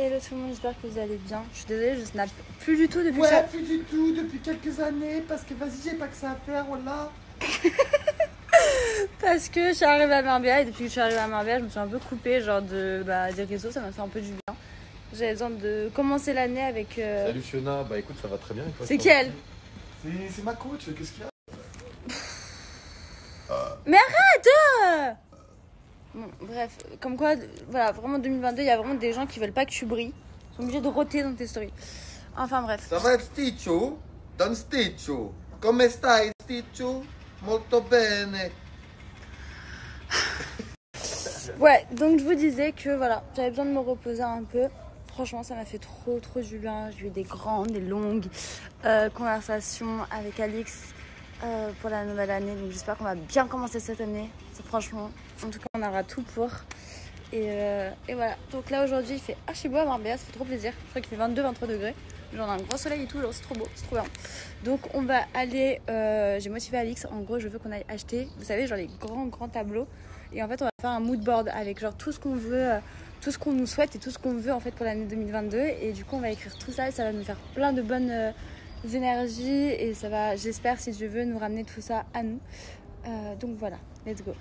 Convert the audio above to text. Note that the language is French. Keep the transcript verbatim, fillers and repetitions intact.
Hello tout le monde, j'espère que vous allez bien. Je suis désolée, je snap plus du tout depuis... Ouais, chaque... plus du tout depuis quelques années, parce que vas-y, j'ai pas que ça à faire, voilà. Parce que je suis arrivée à Marbella et depuis que je suis arrivée à Marbella, je me suis un peu coupée, genre de, bah, des réseaux, ça m'a fait un peu du bien. J'avais besoin de commencer l'année avec... Euh... Salut Fiona, bah écoute, ça va très bien. C'est qui elle? C'est ma coach, qu'est-ce qu'il y a? Mais arrête! Bon, bref, comme quoi, voilà, vraiment deux mille vingt-deux, il y a vraiment des gens qui veulent pas que tu brilles. Ils sont obligés de roter dans tes stories. Enfin bref. Ça va, Sticho? Don Sticho? Come stai, Sticho? Molto bene. Ouais, donc je vous disais que voilà, j'avais besoin de me reposer un peu. Franchement, ça m'a fait trop, trop du bien. J'ai eu des grandes, des longues euh, conversations avec Alix. Euh, pour la nouvelle année, donc j'espère qu'on va bien commencer cette année. Franchement, en tout cas, on aura tout pour. Et, euh, et voilà. Donc là aujourd'hui, il fait archi beau à Marbella, ça fait trop plaisir. Je crois qu'il fait vingt-deux vingt-trois degrés. Genre, on a un gros soleil et tout, c'est trop beau, c'est trop bien. Donc on va aller. Euh, J'ai motivé Alix. En gros, je veux qu'on aille acheter, vous savez, genre les grands grands tableaux. Et en fait, on va faire un mood board avec genre tout ce qu'on veut, euh, tout ce qu'on nous souhaite et tout ce qu'on veut en fait pour l'année deux mille vingt-deux. Et du coup, on va écrire tout ça et ça va nous faire plein de bonnes. Euh, énergies et ça va, j'espère, si je veux, nous ramener tout ça à nous. Euh, donc voilà, let's go.